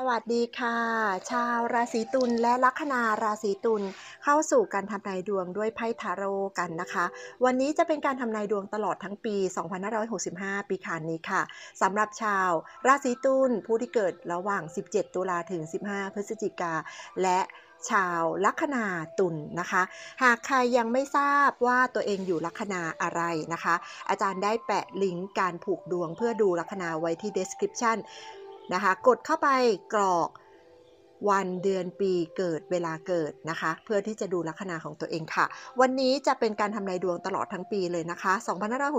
สวัสดีค่ะชาวราศีตุลและลัคนาราศีตุลเข้าสู่การทำนายดวงด้วยไพ่ทาโร่กันนะคะวันนี้จะเป็นการทำนายดวงตลอดทั้งปี2565ปีขานนี้ค่ะสำหรับชาวราศีตุลผู้ที่เกิดระหว่าง17ตุลาถึง15พฤศจิกาและชาวลัคนาตุลนะคะหากใครยังไม่ทราบว่าตัวเองอยู่ลัคนาอะไรนะคะอาจารย์ได้แปะลิงก์การผูกดวงเพื่อดูลัคนาไว้ที่ descriptionนะคะกดเข้าไปกรอกวันเดือนปีเกิดเวลาเกิดนะคะเพื่อที่จะดูลัคนาของตัวเองค่ะวันนี้จะเป็นการทำนายดวงตลอดทั้งปีเลยนะคะ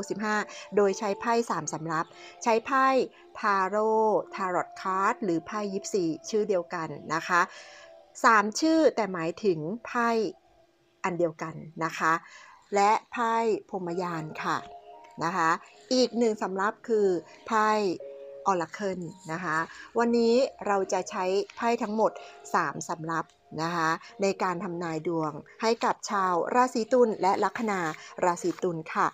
2565โดยใช้ไพ่3สำรับใช้ไพ่ทาโร่ทารอตคัร์ดหรือไพ่ยิปซีชื่อเดียวกันนะคะ3ชื่อแต่หมายถึงไพ่อันเดียวกันนะคะและไพ่พรหมยานค่ะนะคะอีก1สำรับคือไพ่ออราเคิลนะคะวันนี้เราจะใช้ไพ่ทั้งหมด3สำรับนะคะในการทำนายดวงให้กับชาวราศีตุลและลัคนาราศีตุลค่ะ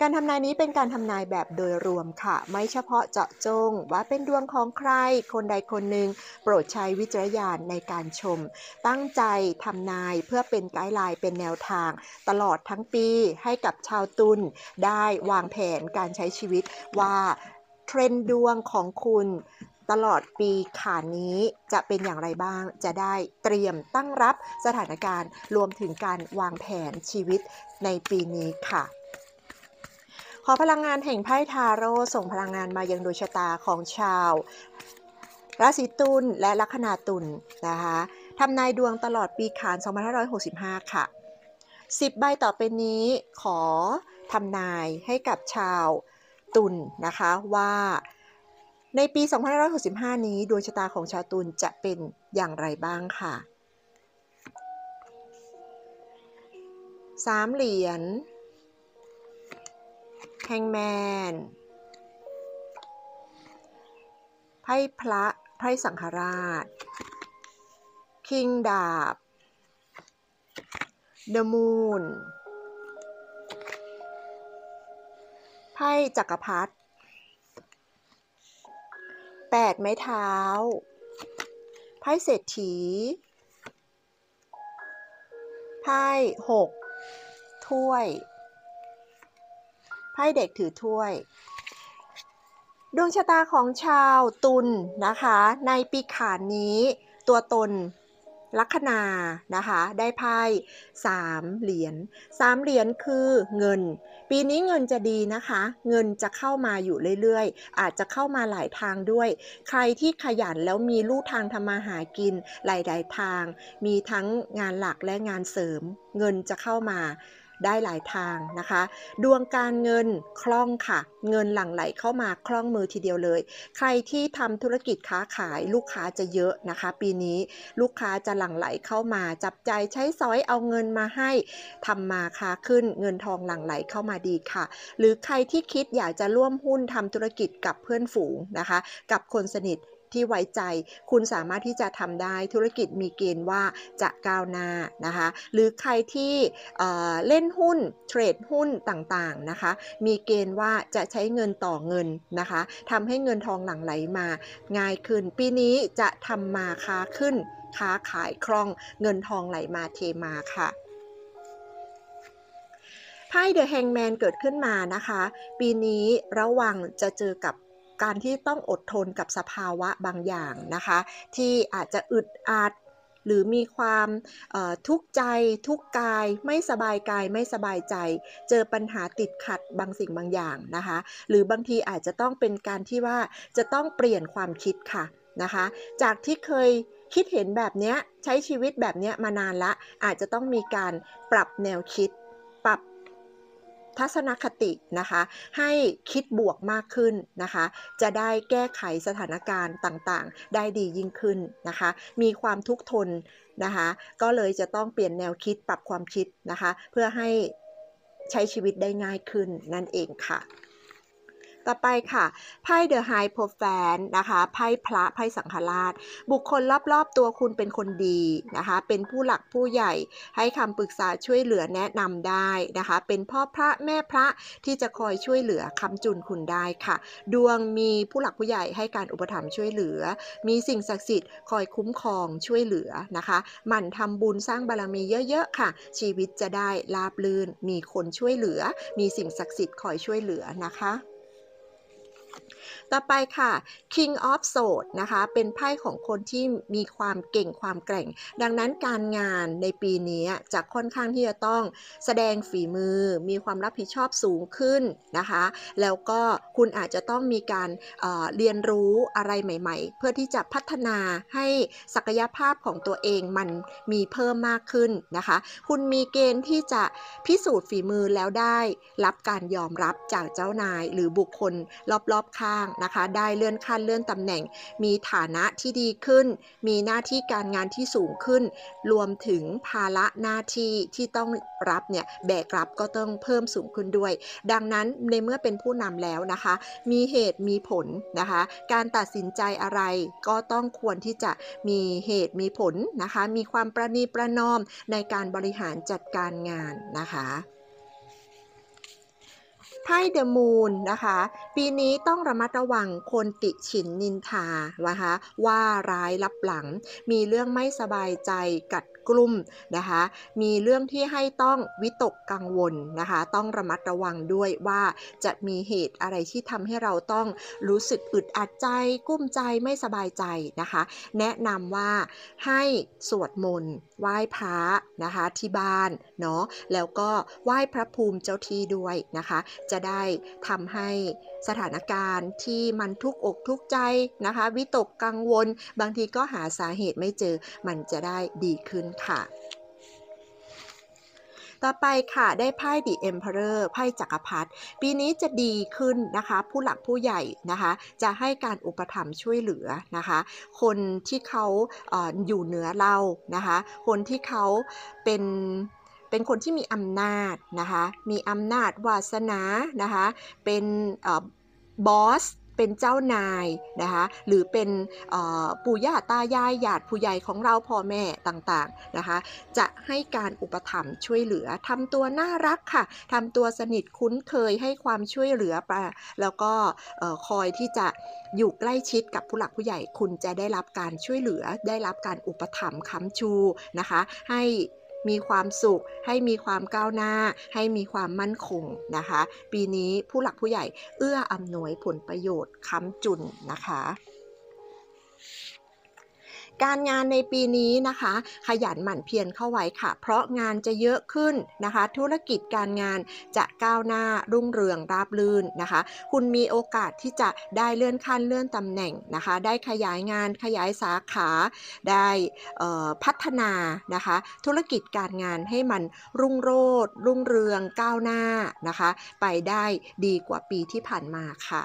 การทำนายนี้เป็นการทำนายแบบโดยรวมค่ะไม่เฉพาะเจาะจงว่าเป็นดวงของใครคนใดคนหนึ่งโปรดใช้วิจารณญาณในการชมตั้งใจทำนายเพื่อเป็นไกด์ไลน์เป็นแนวทางตลอดทั้งปีให้กับชาวตุลได้วางแผนการใช้ชีวิตว่าเทรนด์ดวงของคุณตลอดปีขานี้จะเป็นอย่างไรบ้างจะได้เตรียมตั้งรับสถานการณ์รวมถึงการวางแผนชีวิตในปีนี้ค่ะขอพลังงานแห่งไพ่ทาโร่ส่งพลังงานมายังดวงชะตาของชาวราศีตุลและลัคนาตุลนะคะทำนายดวงตลอดปีขาน2565ค่ะ10ใบต่อไปนี้ขอทำนายให้กับชาวตุลนะคะว่าในปี2565นี้ดวงชะตาของชาวตุลจะเป็นอย่างไรบ้างค่ะ3เหรียญแฮงแมนไพ่พระไพ่สังฆราชคิงดาบเดอะมูนไพ่จักรพรรดิ8ไม้เท้าไพ่เศรษฐีไพ่6ถ้วยไพ่เด็กถือถ้วยดวงชะตาของชาวตุลนะคะในปีขานนี้ตัวตนลัคนานะคะได้ไพ่3เหรียญ3เหรียญคือเงินปีนี้เงินจะดีนะคะเงินจะเข้ามาอยู่เรื่อยๆอาจจะเข้ามาหลายทางด้วยใครที่ขยันแล้วมีลู่ทางทำมาหากินหลายๆทางมีทั้งงานหลักและงานเสริมเงินจะเข้ามาได้หลายทางนะคะดวงการเงินคล่องค่ะเงินหลั่งไหลเข้ามาคล่องมือทีเดียวเลยใครที่ทำธุรกิจค้าขายลูกค้าจะเยอะนะคะปีนี้ลูกค้าจะหลั่งไหลเข้ามาจับใจใช้สอยเอาเงินมาให้ทำมาค้าขึ้นเงินทองหลั่งไหลเข้ามาดีค่ะหรือใครที่คิดอยากจะร่วมหุ้นทำธุรกิจกับเพื่อนฝูงนะคะกับคนสนิทที่ไว้ใจคุณสามารถที่จะทำได้ธุรกิจมีเกณฑ์ว่าจะก้าวหน้านะคะหรือใครที่เล่นหุ้นเทรดหุ้นต่างๆนะคะมีเกณฑ์ว่าจะใช้เงินต่อเงินนะคะทำให้เงินทองหลั่งไหลมาง่ายขึ้นปีนี้จะทำมาค้าขึ้นค้าขายคล่องเงินทองไหลมาเทมาค่ะไพ่เดอะแฮงแมนเกิดขึ้นมานะคะปีนี้ระวังจะเจอกับการที่ต้องอดทนกับสภาวะบางอย่างนะคะที่อาจจะอึดอัดหรือมีความทุกข์ใจทุกข์กายไม่สบายกายไม่สบายใจเจอปัญหาติดขัดบางสิ่งบางอย่างนะคะหรือบางทีอาจจะต้องเป็นการที่ว่าจะต้องเปลี่ยนความคิดค่ะนะคะจากที่เคยคิดเห็นแบบนี้ใช้ชีวิตแบบนี้มานานละอาจจะต้องมีการปรับแนวคิดปรับทัศนคตินะคะให้คิดบวกมากขึ้นนะคะจะได้แก้ไขสถานการณ์ต่างๆได้ดียิ่งขึ้นนะคะมีความทุกข์ทนนะคะก็เลยจะต้องเปลี่ยนแนวคิดปรับความคิดนะคะเพื่อให้ใช้ชีวิตได้ง่ายขึ้นนั่นเองค่ะ ต่อไปค่ะไพ่เดอะไฮโพแฟนนะคะไพ่พระไพ่สังฆราชบุคคลรอบๆตัวคุณเป็นคนดีนะคะเป็นผู้หลักผู้ใหญ่ให้คำปรึกษาช่วยเหลือแนะนำได้นะคะเป็นพ่อพระแม่พระที่จะคอยช่วยเหลือค้ำจุนคุณได้ค่ะดวงมีผู้หลักผู้ใหญ่ให้การอุปถัมภ์ช่วยเหลือมีสิ่งศักดิ์สิทธิ์คอยคุ้มครองช่วยเหลือนะคะหมั่นทำบุญสร้างบารมีเยอะๆค่ะชีวิตจะได้ราบรื่นมีคนช่วยเหลือมีสิ่งศักดิ์สิทธิ์คอยช่วยเหลือนะคะต่อไปค่ะ King of Swords นะคะเป็นไพ่ของคนที่มีความเก่งความแกร่งดังนั้นการงานในปีนี้จะค่อนข้างที่จะต้องแสดงฝีมือมีความรับผิดชอบสูงขึ้นนะคะแล้วก็คุณอาจจะต้องมีการเรียนรู้อะไรใหม่ๆเพื่อที่จะพัฒนาให้ศักยภาพของตัวเองมันมีเพิ่มมากขึ้นนะคะคุณมีเกณฑ์ที่จะพิสูจน์ฝีมือแล้วได้รับการยอมรับจากเจ้านายหรือบุคคลรอบๆข้างนะคะได้เลื่อนขั้นเลื่อนตำแหน่งมีฐานะที่ดีขึ้นมีหน้าที่การงานที่สูงขึ้นรวมถึงภาระหน้าที่ที่ต้องรับเนี่ยแบกรับก็ต้องเพิ่มสูงขึ้นด้วยดังนั้นในเมื่อเป็นผู้นำแล้วนะคะมีเหตุมีผลนะคะการตัดสินใจอะไรก็ต้องควรที่จะมีเหตุมีผลนะคะมีความประนีประนอมในการบริหารจัดการงานนะคะไพ่เดอะมูนนะคะปีนี้ต้องระมัดระวังคนติฉินนินทานะคะว่าร้ายลับหลังมีเรื่องไม่สบายใจกัดกลุ่มนะคะมีเรื่องที่ให้ต้องวิตกกังวลนะคะต้องระมัดระวังด้วยว่าจะมีเหตุอะไรที่ทำให้เราต้องรู้สึกอึดอัดใจกุ้มใจไม่สบายใจนะคะแนะนำว่าให้สวดมนต์ไหว้พระนะคะที่บ้านเนาะแล้วก็ไหว้พระภูมิเจ้าที่ด้วยนะคะจะได้ทำให้สถานการณ์ที่มันทุกข์อกทุกข์ใจนะคะวิตกกังวลบางทีก็หาสาเหตุไม่เจอมันจะได้ดีขึ้นค่ะต่อไปค่ะได้ไพ่ The Emperor ไพ่จักรพรรดิปีนี้จะดีขึ้นนะคะผู้หลักผู้ใหญ่นะคะจะให้การอุปถัมภ์ช่วยเหลือนะคะคนที่เขาอยู่เหนือเรานะคะคนที่เขาเป็นคนที่มีอำนาจนะคะมีอำนาจวาสนานะคะเป็นบอสเป็นเจ้านายนะคะหรือเป็นปู่ย่าตายายญาติผู้ใหญ่ของเราพ่อแม่ต่างๆนะคะจะให้การอุปถัมภ์ช่วยเหลือทำตัวน่ารักค่ะทำตัวสนิทคุ้นเคยให้ความช่วยเหลือแล้วก็คอยที่จะอยู่ใกล้ชิดกับผู้หลักผู้ใหญ่คุณจะได้รับการช่วยเหลือได้รับการอุปถัมภ์ค้ำชูนะคะให้มีความสุขให้มีความก้าวหน้าให้มีความมั่นคงนะคะปีนี้ผู้หลักผู้ใหญ่เอื้ออำนวยผลประโยชน์ค้ำจุนนะคะการงานในปีนี้นะคะขยันหมั่นเพียรเข้าไว้ค่ะเพราะงานจะเยอะขึ้นนะคะธุรกิจการงานจะก้าวหน้ารุ่งเรืองราบรื่นนะคะคุณมีโอกาสที่จะได้เลื่อนขั้นเลื่อนตำแหน่งนะคะได้ขยายงานขยายสาขาได้พัฒนานะคะธุรกิจการงานให้มันรุ่งโรจน์รุ่งเรืองก้าวหน้านะคะไปได้ดีกว่าปีที่ผ่านมาค่ะ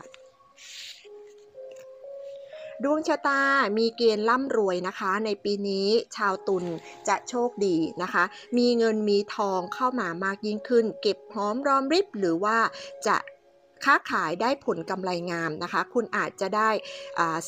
ดวงชะตามีเกณฑ์ร่ำรวยนะคะในปีนี้ชาวตุลจะโชคดีนะคะมีเงินมีทองเข้ามามากยิ่งขึ้นเก็บหอมรอมริบหรือว่าจะค้าขายได้ผลกำไรงามนะคะคุณอาจจะได้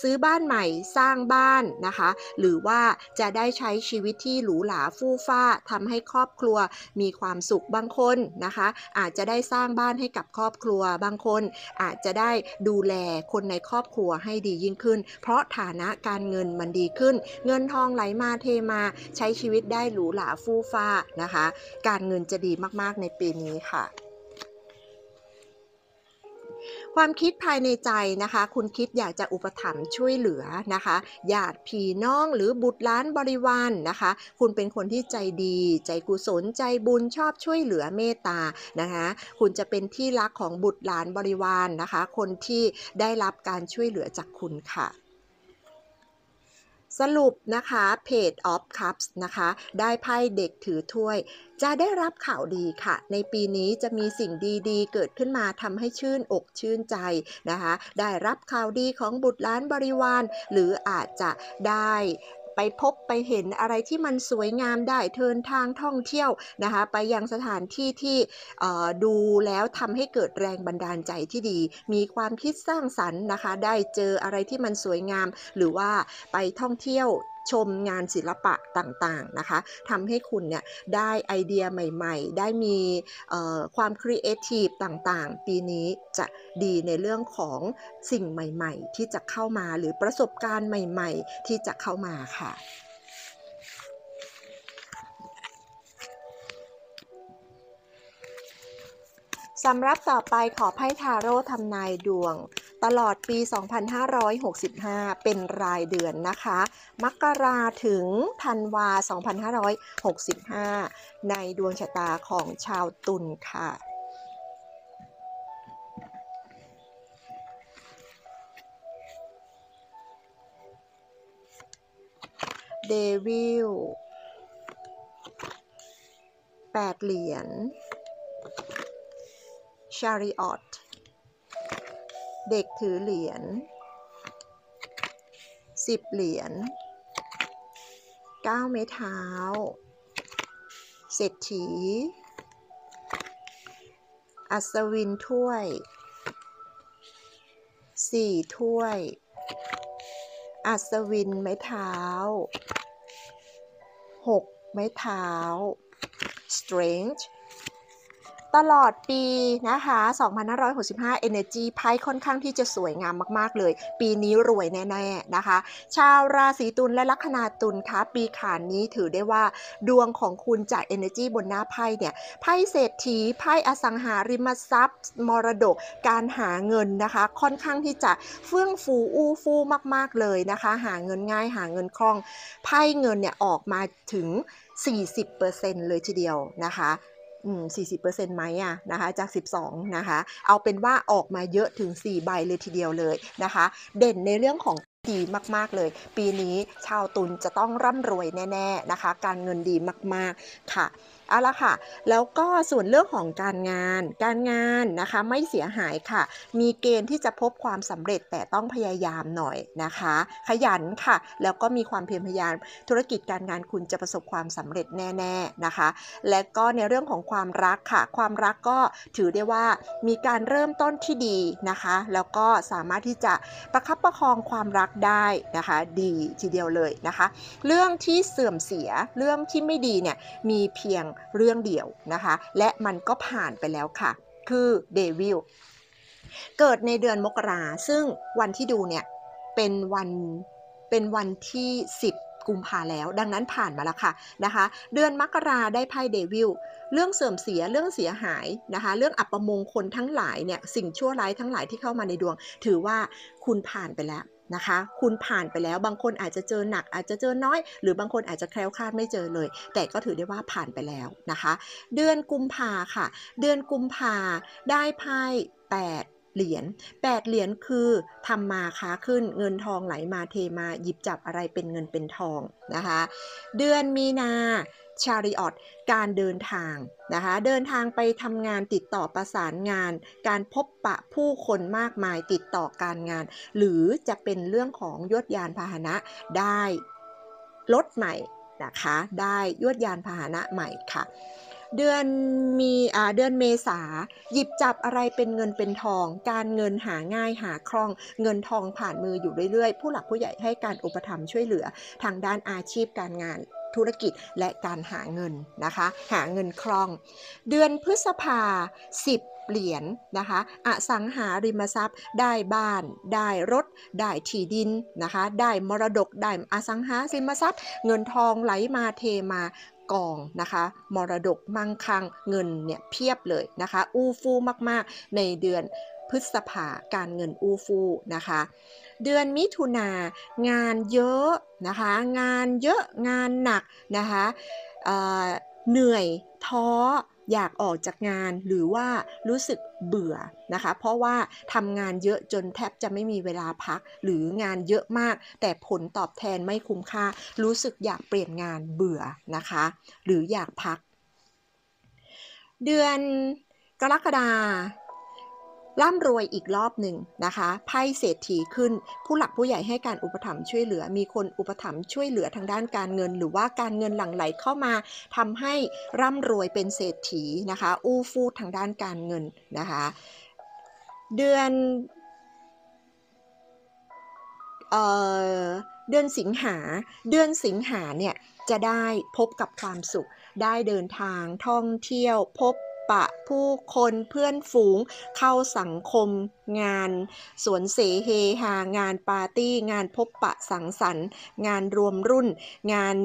ซื้อบ้านใหม่สร้างบ้านนะคะหรือว่าจะได้ใช้ชีวิตที่หรูหราฟู่ฟ้าทำให้ครอบครัวมีความสุขบางคนนะคะอาจจะได้สร้างบ้านให้กับครอบครัวบางคนอาจจะได้ดูแลคนในครอบครัวให้ดียิ่งขึ้นเพราะฐานะการเงินมันดีขึ้นเงินทองไหลมาเทมาใช้ชีวิตได้หรูหราฟู่ฟ้านะคะการเงินจะดีมากๆในปีนี้ค่ะความคิดภายในใจนะคะคุณคิดอยากจะอุปถัมภ์ช่วยเหลือนะคะญาติพี่น้องหรือบุตรหลานบริวารนะคะคุณเป็นคนที่ใจดีใจกุศลใจบุญชอบช่วยเหลือเมตตานะคะคุณจะเป็นที่รักของบุตรหลานบริวารนะคะคนที่ได้รับการช่วยเหลือจากคุณค่ะสรุปนะคะเพจ Page of Cups นะคะได้ไพ่เด็กถือถ้วยจะได้รับข่าวดีค่ะในปีนี้จะมีสิ่งดีๆเกิดขึ้นมาทำให้ชื่นอกชื่นใจนะคะได้รับข่าวดีของบุตรหลานบริวารหรืออาจจะได้ ไปพบไปเห็นอะไรที่มันสวยงามได้เทินทางท่องเที่ยวนะคะไปยังสถานที่ที่ดูแล้วทำให้เกิดแรงบันดาลใจที่ดีมีความคิดสร้างสรรค์นะคะได้เจออะไรที่มันสวยงามหรือว่าไปท่องเที่ยวชมงานศิลปะต่างๆนะคะทำให้คุณเนี่ยได้ไอเดียใหม่ๆได้มีความครีเอทีฟต่างๆปีนี้จะดีในเรื่องของสิ่งใหม่ๆที่จะเข้ามาหรือประสบการณ์ใหม่ๆที่จะเข้ามาค่ะสำหรับต่อไปขอไพ่ทาโร่ทำนายดวงตลอดปี2565เป็นรายเดือนนะคะมกราถึงธันวา2565ในดวงชะตาของชาวตุลค่ะเดวิล8เหรียญชาริออตเด็กถือเหรียญ10เหรียญ9ไม้เท้าเศรษฐีอัศวินถ้วย4ถ้วยอัศวินไม้เท้า6ไม้เท้า strangeตลอดปีนะคะ2565 Energy ไพ่ค่อนข้างที่จะสวยงามมากๆเลยปีนี้รวยแน่ๆนะคะชาวราศีตุลและลัคนาตุลคะปีขานนี้ถือได้ว่าดวงของคุณจาก Energy บนหน้าไพ่เนี่ยไพ่เศรษฐีไพ่อสังหาริมทรัพย์มรดกการหาเงินนะคะค่อนข้างที่จะเฟื่องฟูอู้ฟู่มากๆเลยนะคะหาเงินง่ายหาเงินคล่องไพ่เงินเนี่ยออกมาถึง 40% เลยทีเดียวนะคะ40% ไหมอะนะคะจาก12นะคะเอาเป็นว่าออกมาเยอะถึง4ใบเลยทีเดียวเลยนะคะเด่นในเรื่องของดีมากๆเลยปีนี้ชาวตุลจะต้องร่ำรวยแน่ๆนะคะการเงินดีมากๆค่ะเอาละค่ะแล้วก็ส่วนเรื่องของการงานนะคะไม่เสียหายค่ะมีเกณฑ์ที่จะพบความสำเร็จแต่ต้องพยายามหน่อยนะคะขยันค่ะแล้วก็มีความเพียรพยายามธุรกิจการงานคุณจะประสบความสำเร็จแน่ๆนะคะและก็ในเรื่องของความรักค่ะความรักก็ถือได้ว่ามีการเริ่มต้นที่ดีนะคะแล้วก็สามารถที่จะประคับประคองความรักได้นะคะดีทีเดียวเลยนะคะเรื่องที่เสื่อมเสียเรื่องที่ไม่ดีเนี่ยมีเพียงเรื่องเดียวนะคะและมันก็ผ่านไปแล้วค่ะคือเดวิลเกิดในเดือนมกราซึ่งวันที่ดูเนี่ยเป็นวันที่10กุมภาแล้วดังนั้นผ่านมาแล้วค่ะนะคะเดือนมกราได้ไพ่เดวิลเรื่องเสื่อมเสียเรื่องเสียหายนะคะเรื่องอัปมงคลทั้งหลายเนี่ยสิ่งชั่วร้ายทั้งหลายที่เข้ามาในดวงถือว่าคุณผ่านไปแล้วนะคะคุณผ่านไปแล้วบางคนอาจจะเจอหนักอาจจะเจอน้อยหรือบางคนอาจจะแคล้วคลาดไม่เจอเลยแต่ก็ถือได้ว่าผ่านไปแล้วนะคะเดือนกุมภาค่ะเดือนกุมภาได้ไพ่8 เหรียญ8 เหรียญคือทำมาค้าขึ้นเงินทองไหลมาเทมาหยิบจับอะไรเป็นเงินเป็นทองนะคะเดือนมีนาชาริออตการเดินทางนะคะเดินทางไปทำงานติดต่อประสานงานการพบปะผู้คนมากมายติดต่อการงานหรือจะเป็นเรื่องของยวดยานพาหนะได้รถใหม่นะคะได้ยวดยานพาหนะใหม่ค่ะเดือนเมษาหยิบจับอะไรเป็นเงินเป็นทองการเงินหาง่ายหาคล่องเงินทองผ่านมืออยู่เรื่อยๆผู้หลักผู้ใหญ่ให้การอุปถัมภ์ช่วยเหลือทางด้านอาชีพการงานธุรกิจและการหาเงินนะคะหาเงินคล่องเดือนพฤษภา10 เหรียญนะคะอสังหาริมทรัพย์ได้บ้านได้รถได้ที่ดินนะคะได้มรดกได้อสังหาริมทรัพย์เงินทองไหลมาเทมากองนะคะมรดกมั่งคั่งเงินเนี่ยเพียบเลยนะคะอู้ฟู่มากๆในเดือนพฤษภาการเงินอู้ฟู่นะคะเดือนมิถุนางานเยอะนะคะงานเยอะงานหนักนะคะเหนื่อยท้ออยากออกจากงานหรือว่ารู้สึกเบื่อนะคะเพราะว่าทำงานเยอะจนแทบจะไม่มีเวลาพักหรืองานเยอะมากแต่ผลตอบแทนไม่คุ้มค่ารู้สึกอยากเปลี่ยนงานเบื่อนะคะหรืออยากพักเดือนกรกฎา ร่ำรวยอีกรอบหนึ่งนะคะไพ่เศรษฐีขึ้นผู้หลักผู้ใหญ่ให้การอุปถัมภ์ช่วยเหลือมีคนอุปถัมภ์ช่วยเหลือทางด้านการเงินหรือว่าการเงินหลั่งไหลเข้ามาทำให้ร่ำรวยเป็นเศรษฐีนะคะอู้ฟู่ทางด้านการเงินนะคะเดือนสิงหาเนี่ยจะได้พบกับความสุขได้เดินทางท่องเที่ยวพบปะผู้คนเพื่อนฝูงเข้าสังคมงานสวนเสเฮฮางานปาร์ตี้งานพบปะสังสรรค์งานรวมรุ่นงาน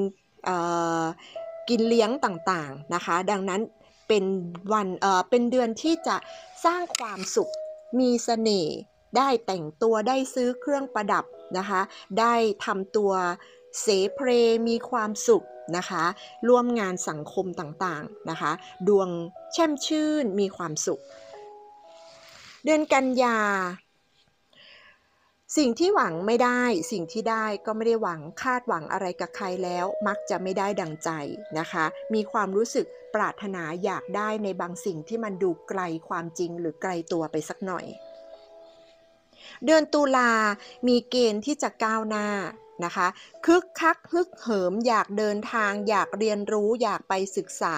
กินเลี้ยงต่างๆนะคะดังนั้นเป็นวันเป็นเดือนที่จะสร้างความสุขมีเสน่ห์ได้แต่งตัวได้ซื้อเครื่องประดับนะคะได้ทำตัวเสเพลมีความสุขนะคะร่วมงานสังคมต่างๆนะคะดวงแช่มชื่นมีความสุขเดือนกันยาสิ่งที่หวังไม่ได้สิ่งที่ได้ก็ไม่ได้หวังคาดหวังอะไรกับใครแล้วมักจะไม่ได้ดังใจนะคะมีความรู้สึกปรารถนาอยากได้ในบางสิ่งที่มันดูไกลความจริงหรือไกลตัวไปสักหน่อยเดือนตุลามีเกณฑ์ที่จะก้าวหน้านะคะคึกคักฮึกเหิมอยากเดินทางอยากเรียนรู้อยากไปศึกษา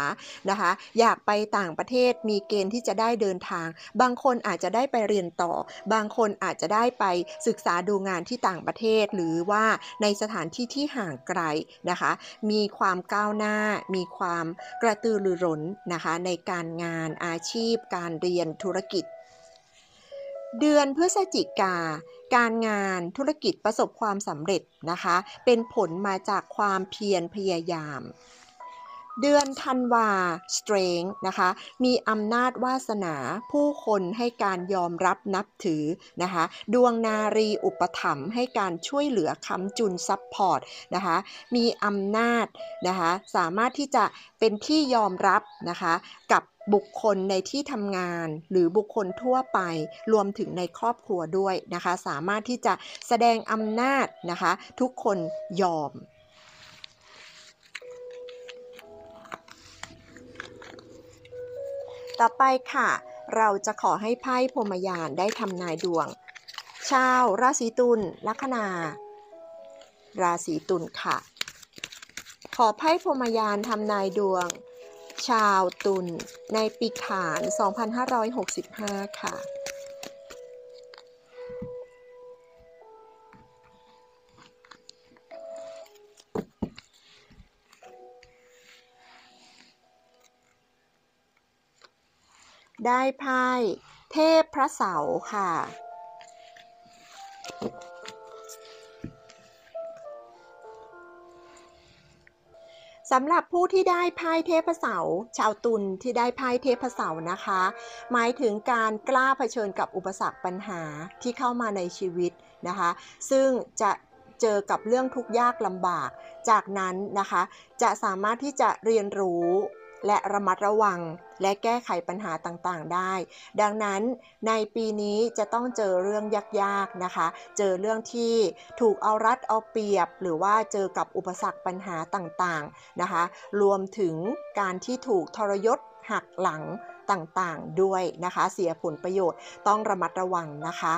นะคะอยากไปต่างประเทศมีเกณฑ์ที่จะได้เดินทางบางคนอาจจะได้ไปเรียนต่อบางคนอาจจะได้ไปศึกษาดูงานที่ต่างประเทศหรือว่าในสถานที่ที่ห่างไกลนะคะมีความก้าวหน้ามีความกระตือรือร้นนะคะในการงานอาชีพการเรียนธุรกิจเดือนพฤศจิกาการงานธุรกิจประสบความสำเร็จนะคะเป็นผลมาจากความเพียรพยายามเดือนธันวา strength นะคะมีอำนาจวาสนาผู้คนให้การยอมรับนับถือนะคะดวงนารีอุปถัมภ์ให้การช่วยเหลือค้ำจุนซัพพอร์ตนะคะมีอำนาจนะคะสามารถที่จะเป็นที่ยอมรับนะคะกับบุคคลในที่ทำงานหรือบุคคลทั่วไปรวมถึงในครอบครัวด้วยนะคะสามารถที่จะแสดงอำนาจนะคะทุกคนยอมต่อไปค่ะเราจะขอให้ไพ่พรหมยานได้ทำนายดวงชาวราศีตุลลัคนาราศีตุลค่ะขอไพ่พรหมยานทำนายดวงชาวตุลในปีขาน2565ค่ะได้ไพ่เทพพระเสาร์ค่ะสำหรับผู้ที่ได้ไพ่เทพเสาร์ชาวตุลที่ได้ไพ่เทพเสาร์นะคะหมายถึงการกล้าเผชิญกับอุปสรรคปัญหาที่เข้ามาในชีวิตนะคะซึ่งจะเจอกับเรื่องทุกข์ยากลำบากจากนั้นนะคะจะสามารถที่จะเรียนรู้และระมัดระวังและแก้ไขปัญหาต่างๆได้ดังนั้นในปีนี้จะต้องเจอเรื่องยากๆนะคะเจอเรื่องที่ถูกเอารัดเอาเปรียบหรือว่าเจอกับอุปสรรคปัญหาต่างๆนะคะรวมถึงการที่ถูกทรยศหักหลังต่างๆด้วยนะคะเสียผลประโยชน์ต้องระมัดระวังนะคะ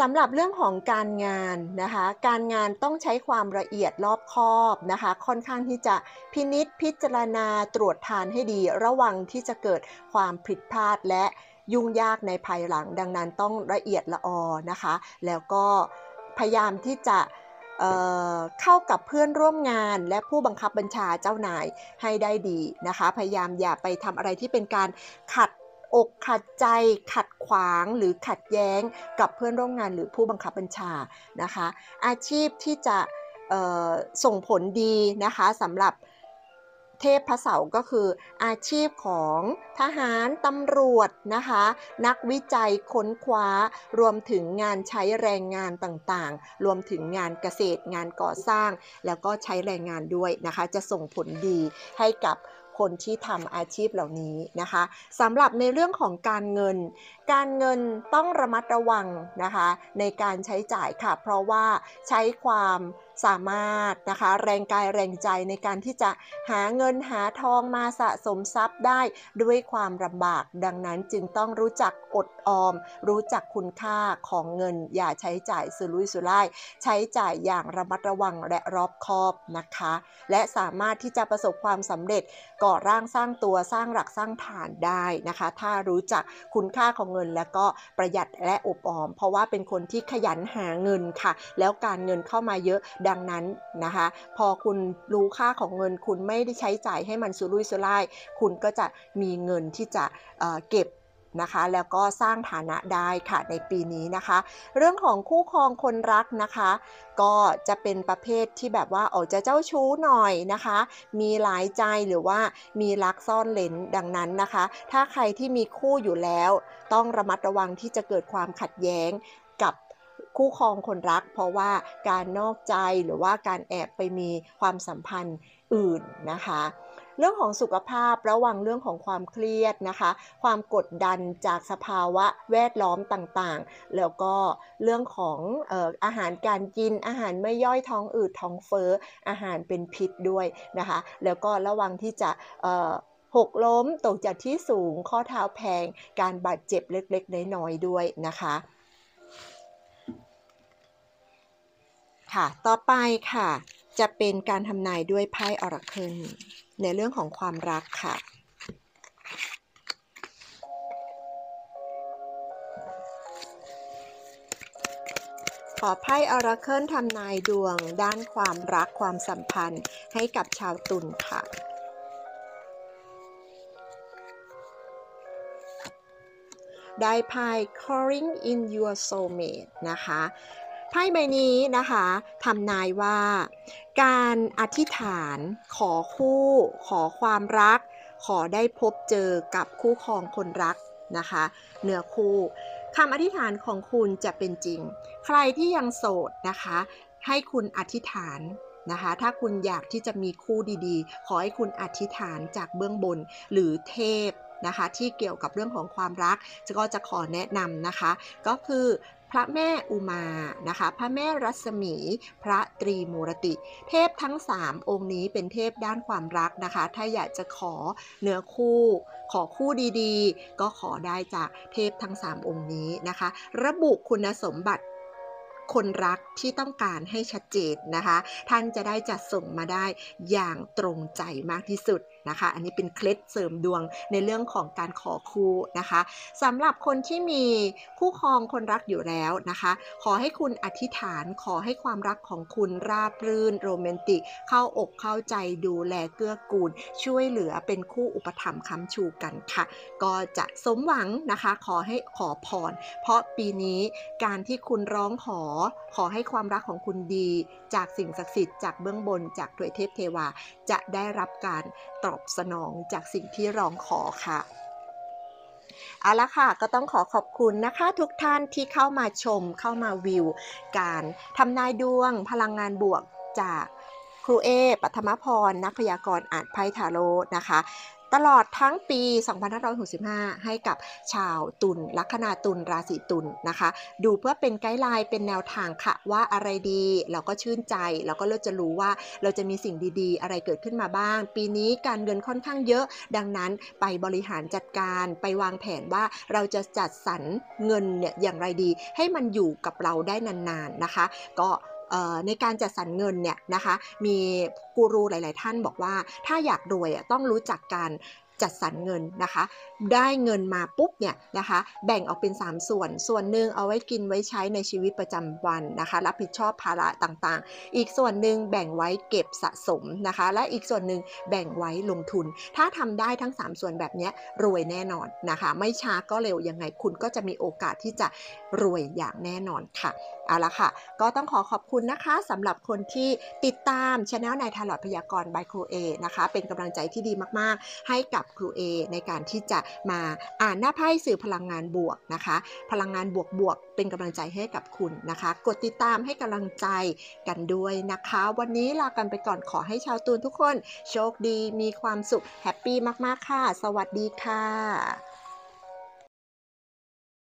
สำหรับเรื่องของการงานนะคะการงานต้องใช้ความละเอียดรอบคอบนะคะค่อนข้างที่จะพินิจพิจารณาตรวจทานให้ดีระวังที่จะเกิดความผิดพลาดและยุ่งยากในภายหลังดังนั้นต้องละเอียดละออนะคะแล้วก็พยายามที่จะเข้ากับเพื่อนร่วมงานและผู้บังคับบัญชาเจ้านายให้ได้ดีนะคะพยายามอย่าไปทำอะไรที่เป็นการขัดอกขัดใจขัดขวางหรือขัดแย้งกับเพื่อนร่วมงานหรือผู้บังคับบัญชานะคะอาชีพที่จะส่งผลดีนะคะสำหรับเทพพระเสาร์ก็คืออาชีพของทหารตำรวจนะคะนักวิจัยค้นคว้ารวมถึงงานใช้แรงงานต่างๆรวมถึงงานเกษตรงานก่อสร้างแล้วก็ใช้แรงงานด้วยนะคะจะส่งผลดีให้กับคนที่ทำอาชีพเหล่านี้นะคะสำหรับในเรื่องของการเงินต้องระมัดระวังนะคะในการใช้จ่ายค่ะเพราะว่าใช้ความ สามารถนะคะแรงกายแรงใจในการที่จะหาเงินหาทองมาสะสมทรัพย์ได้ด้วยความลำบากดังนั้นจึงต้องรู้จักอดออมรู้จักคุณค่าของเงินอย่าใช้จ่ายสุรุ่ยสุร่ายใช้จ่ายอย่างระมัดระวังและรอบคอบนะคะและสามารถที่จะประสบความสำเร็จก่อร่างสร้างตัวสร้างหลักสร้างฐานได้นะคะถ้ารู้จักคุณค่าของเงินแล้วก็ประหยัดและอบออมเพราะว่าเป็นคนที่ขยันหาเงินค่ะแล้วการเงินเข้ามาเยอะดังนั้นนะคะพอคุณรู้ค่าของเงินคุณไม่ได้ใช้จ่ายให้มันสุรุ่ยสุร่ายคุณก็จะมีเงินที่จะเก็บนะคะแล้วก็สร้างฐานะได้ค่ะในปีนี้นะคะเรื่องของคู่ครองคนรักนะคะก็จะเป็นประเภทที่แบบว่าออกจะเจ้าชู้หน่อยนะคะมีหลายใจหรือว่ามีรักซ่อนเร้นดังนั้นนะคะถ้าใครที่มีคู่อยู่แล้วต้องระมัดระวังที่จะเกิดความขัดแย้งกับคู่ครองคนรักเพราะว่าการนอกใจหรือว่าการแอบไปมีความสัมพันธ์อื่นนะคะเรื่องของสุขภาพระวังเรื่องของความเครียดนะคะความกดดันจากสภาวะแวดล้อมต่างๆแล้วก็เรื่องของอาหารการกินอาหารไม่ย่อยท้องอืดท้องเฟ้ออาหารเป็นพิษด้วยนะคะแล้วก็ระวังที่จะหกล้มตกจากที่สูงข้อเท้าแพลงการบาดเจ็บเล็กๆน้อยๆด้วยนะคะค่ะต่อไปค่ะจะเป็นการทำนายด้วยไพ่ออราเคิลในเรื่องของความรักค่ะขอไพ่ออราเคิลทำนายดวงด้านความรักความสัมพันธ์ให้กับชาวตุลค่ะได้ไพ่ Calling in Your Soulmate นะคะไพ่ใบนี้นะคะทำนายว่าการอธิษฐานขอคู่ขอความรักขอได้พบเจอกับคู่ครองคนรักนะคะเหนือคู่คำอธิษฐานของคุณจะเป็นจริงใครที่ยังโสดนะคะให้คุณอธิษฐานนะคะถ้าคุณอยากที่จะมีคู่ดีๆขอให้คุณอธิษฐานจากเบื้องบนหรือเทพนะคะที่เกี่ยวกับเรื่องของความรักก็จะขอแนะนำนะคะก็คือพระแม่อุมานะคะพระแม่รัศมีพระตรีมูรติเทพทั้ง3องค์นี้เป็นเทพด้านความรักนะคะถ้าอยากจะขอเนื้อคู่ขอคู่ดีๆก็ขอได้จากเทพทั้ง3องค์นี้นะคะระบุคุณสมบัติคนรักที่ต้องการให้ชัดเจนนะคะท่านจะได้จัดส่งมาได้อย่างตรงใจมากที่สุดนะคะอันนี้เป็นเคล็ดเสริมดวงในเรื่องของการขอคู่นะคะสำหรับคนที่มีคู่ครองคนรักอยู่แล้วนะคะขอให้คุณอธิษฐานขอให้ความรักของคุณราบรื่นโรแมนติกเข้าอกเข้าใจดูแลเกื้อกูลช่วยเหลือเป็นคู่อุปถัมภ์ค้ำชูกันค่ะก็จะสมหวังนะคะขอให้ขอพรเพราะปีนี้การที่คุณร้องขอให้ความรักของคุณดีจากสิ่งศักดิ์สิทธิ์จากเบื้องบนจากถวยเทพเทวาจะได้รับการตอบสนองจากสิ่งที่ร้องขอค่ะเอาละค่ะก็ต้องขอบคุณนะคะทุกท่านที่เข้ามาชมเข้ามาวิวการทำนายดวงพลังงานบวกจากครูเอปัทมพรนักพยากรณ์อ่านไพ่ทาโร่นะคะตลอดทั้งปี2565ให้กับชาวตุลลัคนาตุลราศีตุลนะคะดูเพื่อเป็นไกด์ไลน์เป็นแนวทางค่ะว่าอะไรดีเราก็ชื่นใจเราก็เริ่มจะรู้ว่าเราจะมีสิ่งดีๆอะไรเกิดขึ้นมาบ้างปีนี้การเงินค่อนข้างเยอะดังนั้นไปบริหารจัดการไปวางแผนว่าเราจะจัดสรรเงินเนี่ยอย่างไรดีให้มันอยู่กับเราได้นานๆนะคะก็ในการจัดสรรเงินเนี่ยนะคะมีกูรูหลายๆท่านบอกว่าถ้าอยากรวยต้องรู้จักการจัดสรรเงินนะคะได้เงินมาปุ๊บเนี่ยนะคะแบ่งออกเป็น3ส่วนหนึ่งเอาไว้กินไว้ใช้ในชีวิตประจำวันนะคะรับผิดชอบภาระต่างๆอีกส่วนหนึ่งแบ่งไว้เก็บสะสมนะคะและอีกส่วนหนึ่งแบ่งไว้ลงทุนถ้าทำได้ทั้ง3ส่วนแบบนี้รวยแน่นอนนะคะไม่ช้าก็เร็วยังไงคุณก็จะมีโอกาสที่จะรวยอย่างแน่นอนค่ะเอาละค่ะก็ต้องขอบคุณนะคะสำหรับคนที่ติดตามช่องนายทาร์ลอตพยากรณ์บายครูเอนะคะเป็นกำลังใจที่ดีมากๆให้กับครูเอในการที่จะมาอ่านหน้าไพ่สื่อพลังงานบวกนะคะพลังงานบวกเป็นกำลังใจให้กับคุณนะคะกดติดตามให้กำลังใจกันด้วยนะคะวันนี้ลากันไปก่อนขอให้ชาวตุลทุกคนโชคดีมีความสุขแฮปปี้มากๆค่ะสวัสดีค่ะ